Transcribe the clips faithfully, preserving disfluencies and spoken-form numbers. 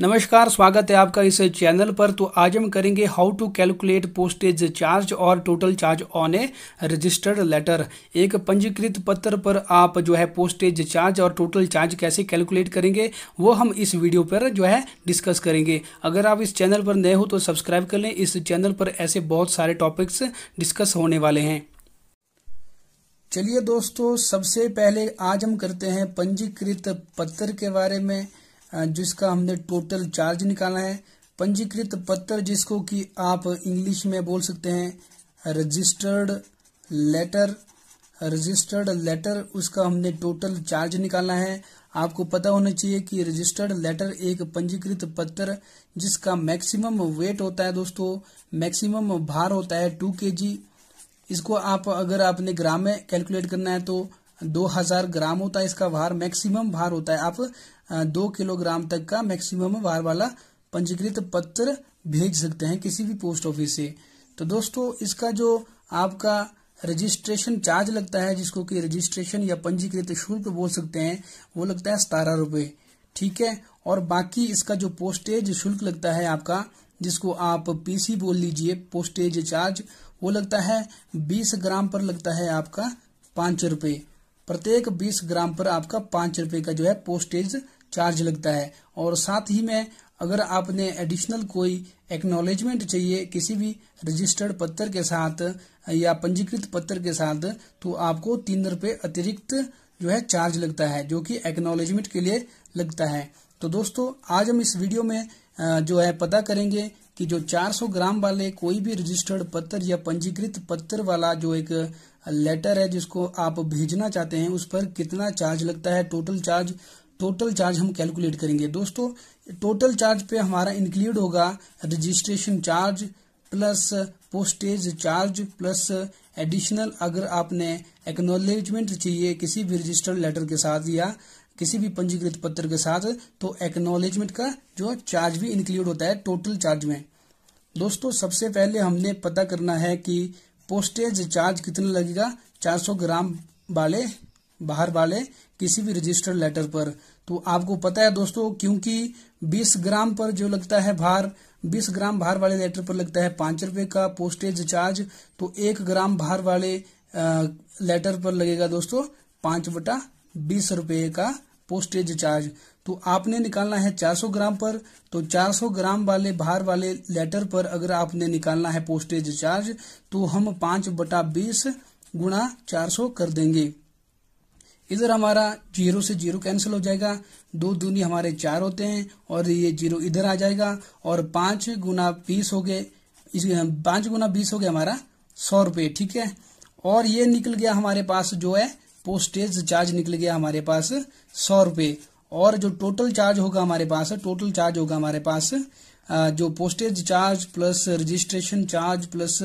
नमस्कार, स्वागत है आपका इस चैनल पर। तो आज हम करेंगे how to calculate postage charge और total charge on a registered letter. एक पंजीकृत पत्र पर आप जो है पोस्टेज चार्ज और टोटल चार्ज कैसे कैलकुलेट करेंगे वो हम इस वीडियो पर जो है डिस्कस करेंगे। अगर आप इस चैनल पर नए हो तो सब्सक्राइब कर लें। इस चैनल पर ऐसे बहुत सारे टॉपिक्स डिस्कस होने वाले हैं। चलिए दोस्तों, सबसे पहले आज हम करते हैं पंजीकृत पत्र के बारे में, जिसका हमने टोटल चार्ज निकाला है। पंजीकृत पत्र जिसको कि आप इंग्लिश में बोल सकते हैं रजिस्टर्ड लेटर, रजिस्टर्ड लेटर उसका हमने टोटल चार्ज निकाला है। आपको पता होना चाहिए कि रजिस्टर्ड लेटर एक पंजीकृत पत्र जिसका मैक्सिमम वेट होता है दोस्तों, मैक्सिमम भार होता है टू केजी। इसको आप अगर आपने ग्राम में कैलकुलेट करना है तो दो हजार ग्राम होता है इसका भार, मैक्सिमम भार होता है। आप दो किलोग्राम तक का मैक्सिमम भार वाला पंजीकृत पत्र भेज सकते हैं किसी भी पोस्ट ऑफिस से। तो दोस्तों, इसका जो आपका रजिस्ट्रेशन चार्ज लगता है, जिसको कि रजिस्ट्रेशन या पंजीकृत शुल्क बोल सकते हैं, वो लगता है सतारह रुपये, ठीक है। और बाकी इसका जो पोस्टेज शुल्क लगता है आपका, जिसको आप पीसी बोल लीजिए, पोस्टेज चार्ज, वो लगता है बीस ग्राम पर लगता है आपका पांच रुपये। प्रत्येक बीस ग्राम पर आपका पांच रुपए का जो है पोस्टेज चार्ज लगता है। और साथ ही में अगर आपने एडिशनल कोई एक्नॉलेजमेंट चाहिए किसी भी रजिस्टर्ड पत्र के साथ या पंजीकृत पत्र के साथ, तो आपको तीन रुपए अतिरिक्त जो है चार्ज लगता है, जो कि एक्नॉलेजमेंट के लिए लगता है। तो दोस्तों, आज हम इस वीडियो में जो है पता करेंगे कि जो चार सौ ग्राम वाले कोई भी रजिस्टर्ड पत्र या पंजीकृत पत्र वाला जो एक लेटर है जिसको आप भेजना चाहते हैं, उस पर कितना चार्ज लगता है। टोटल चार्ज, टोटल चार्ज हम कैलकुलेट करेंगे दोस्तों। टोटल चार्ज पे हमारा इंक्लूड होगा registration charge plus postage charge plus additional अगर आपने एक्नॉलेजमेंट चाहिए किसी भी रजिस्टर्ड लेटर के साथ या किसी भी पंजीकृत पत्र के साथ, तो एक्नॉलेजमेंट का जो चार्ज भी इंक्लूड होता है टोटल चार्ज में। दोस्तों, सबसे पहले हमने पता करना है कि पोस्टेज चार्ज कितना लगेगा चार सौ ग्राम वाले बाहर वाले किसी भी रजिस्टर्ड लेटर पर। तो आपको पता है दोस्तों, क्योंकि बीस ग्राम पर जो लगता है भार, बीस ग्राम भार वाले लेटर पर लगता है पांच रुपए का पोस्टेज चार्ज, तो एक ग्राम भार वाले आ, लेटर पर लगेगा दोस्तों पांच बटा बीस रुपये का पोस्टेज चार्ज। तो आपने निकालना है चार सौ ग्राम पर, तो चार सौ ग्राम वाले भार वाले लेटर पर अगर आपने निकालना है पोस्टेज चार्ज, तो हम पांच बटा बीस गुणा चार सौ कर देंगे। इधर हमारा जीरो से जीरो कैंसिल हो जाएगा, दो दूनी हमारे चार होते हैं और ये जीरो इधर आ जाएगा। और पांच गुना बीस हो गए, पांच गुना बीस हो गया हमारा सौ रुपये, ठीक है। और ये निकल गया हमारे पास जो है पोस्टेज चार्ज, निकल गया हमारे पास सौ रुपये। और जो टोटल चार्ज होगा हमारे पास, टोटल चार्ज होगा हमारे पास जो postage charge plus registration charge plus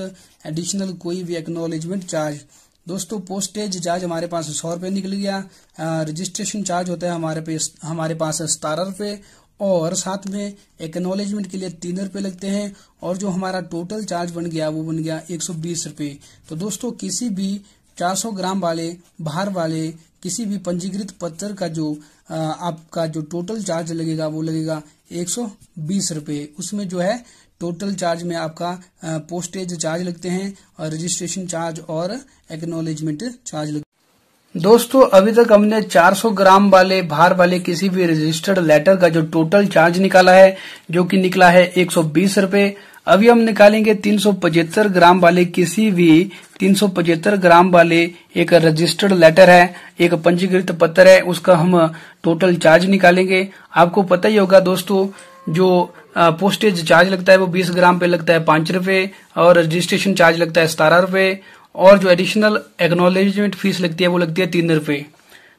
additional कोई भी एक्नॉलेजमेंट चार्ज। दोस्तों, पोस्टेज चार्ज हमारे पास सौ रुपये निकल गया, रजिस्ट्रेशन चार्ज होता है हमारे पे हमारे पास सतारह रुपये, और साथ में एक्नॉलेजमेंट के लिए तीन रुपये लगते हैं। और जो हमारा टोटल चार्ज बन गया वो बन गया एक सौ बीस रुपये। तो दोस्तों, किसी भी चार सौ ग्राम वाले भार वाले किसी भी पंजीकृत पत्र का जो आ, आपका जो टोटल चार्ज लगेगा वो लगेगा एक सौ बीस रुपये। उसमें जो है टोटल चार्ज में आपका आ, पोस्टेज चार्ज लगते हैं और रजिस्ट्रेशन चार्ज और एक्नॉलेजमेंट चार्ज लगते हैं। दोस्तों, अभी तक हमने चार सौ ग्राम वाले भार वाले किसी भी रजिस्टर्ड लेटर का जो टोटल चार्ज निकाला है, जो कि निकला है एक सौ बीस रुपये। अभी हम निकालेंगे तीन सौ पचहत्तर ग्राम वाले किसी भी तीन सौ पचहत्तर ग्राम वाले एक रजिस्टर्ड लेटर है, एक पंजीकृत पत्र है, उसका हम टोटल चार्ज निकालेंगे। आपको पता ही होगा दोस्तों, जो पोस्टेज चार्ज लगता है वो बीस ग्राम पे लगता है पांच रुपए और रजिस्ट्रेशन चार्ज लगता है सतारह रुपए और जो एडिशनल एक्नॉलेजमेंट फीस लगती है वो लगती है तीन रुपए।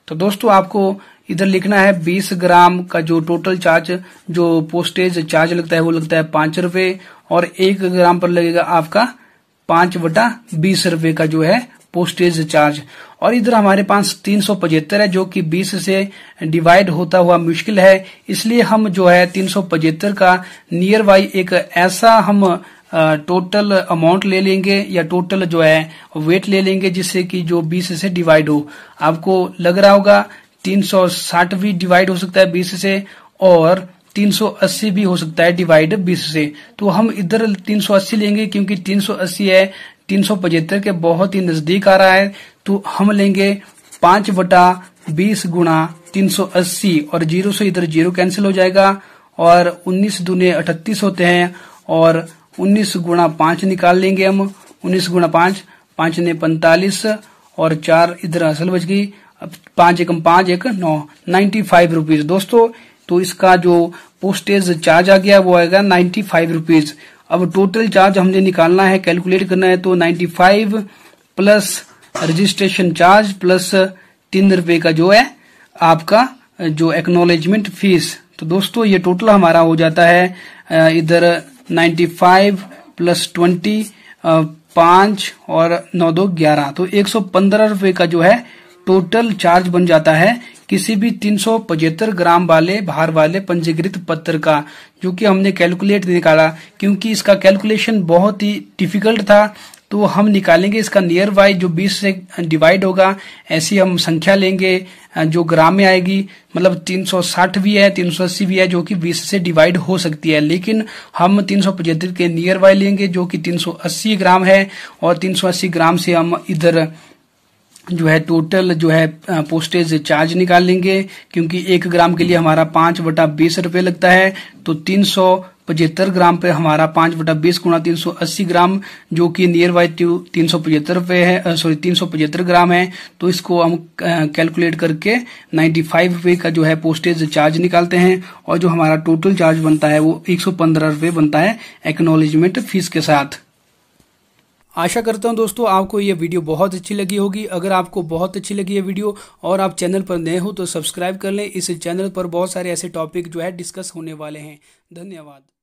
तो दोस्तों, आपको इधर लिखना है बीस ग्राम का जो टोटल चार्ज जो पोस्टेज चार्ज लगता है वो लगता है पांच रुपए और एक ग्राम पर लगेगा आपका पांच बटा बीस रुपए का जो है पोस्टेज चार्ज। और इधर हमारे पास तीन सौ पचहत्तर है, जो कि बीस से डिवाइड होता हुआ मुश्किल है, इसलिए हम जो है तीन सौ पचहत्तर का नियर बाई एक ऐसा हम टोटल अमाउंट ले लेंगे या टोटल जो है वेट ले लेंगे जिससे कि जो बीस से डिवाइड हो। आपको लग रहा होगा तीन सौ साठ भी डिवाइड हो सकता है बीस से और तीन सौ अस्सी भी हो सकता है डिवाइड बीस से, तो हम इधर तीन सौ अस्सी लेंगे क्योंकि तीन सौ अस्सी है तीन सौ पचहत्तर के बहुत ही नजदीक आ रहा है, तो हम लेंगे पांच बटा बीस गुणा तीन सौ अस्सी और जीरो से इधर जीरो कैंसिल हो जाएगा और उन्नीस दूने अठतीस होते हैं और उन्नीस गुणा पांच निकाल लेंगे हम, उन्नीस गुणा पांच, पांच ने पैंतालीस और चार इधर असल बच गई, अब पांच एकम पांच एक नौ, नाइन्टी फाइव रुपीज दोस्तों। तो इसका जो पोस्टेज चार्ज आ गया वो आएगा नाइन्टी फाइव रुपीज। अब टोटल चार्ज हमने निकालना है, कैलकुलेट करना है, तो ninety five plus registration charge plus तीन रुपए का जो है आपका जो एक्नॉलेजमेंट फीस, तो दोस्तों ये टोटल हमारा हो जाता है इधर नाइन्टी फाइव प्लस ट्वेंटी पांच और नौ दो ग्यारह, तो एक सौ पंद्रह रुपए का जो है टोटल चार्ज बन जाता है किसी भी तीन सौ पचहत्तर ग्राम वाले भार वाले पंजीकृत पत्र का, जो कि हमने कैलकुलेट निकाला। क्योंकि इसका कैलकुलेशन बहुत ही डिफिकल्ट था तो हम निकालेंगे इसका नियर बाय जो बीस से डिवाइड होगा, ऐसी हम संख्या लेंगे जो ग्राम में आएगी, मतलब तीन सौ साठ भी है तीन सौ अस्सी भी है जो कि बीस से डिवाइड हो सकती है, लेकिन हम तीन सौ पचहत्तर के नियर बाय लेंगे जो कि तीन सौ अस्सी ग्राम है और तीन सौ अस्सी ग्राम से हम इधर जो है टोटल जो है पोस्टेज चार्ज निकाल लेंगे, क्योंकि एक ग्राम के लिए हमारा पांच बटा बीस रुपए लगता है, तो तीन सौ पचहत्तर ग्राम पे हमारा पांच बटा बीस गुणा तीन सौ अस्सी ग्राम जो कि नियर बाय तीन सौ पचहत्तर रुपये है, सॉरी तीन सौ पचहत्तर ग्राम है, तो इसको हम कैलकुलेट करके नाइन्टी फाइव रुपये का जो है पोस्टेज चार्ज निकालते हैं और जो हमारा टोटल चार्ज बनता है वो एक सौ पंद्रह रुपये बनता है एक्नॉलेजमेंट फीस के साथ। आशा करता हूं दोस्तों आपको ये वीडियो बहुत अच्छी लगी होगी। अगर आपको बहुत अच्छी लगी ये वीडियो और आप चैनल पर नए हो तो सब्सक्राइब कर लें, इस चैनल पर बहुत सारे ऐसे टॉपिक जो है डिस्कस होने वाले हैं। धन्यवाद।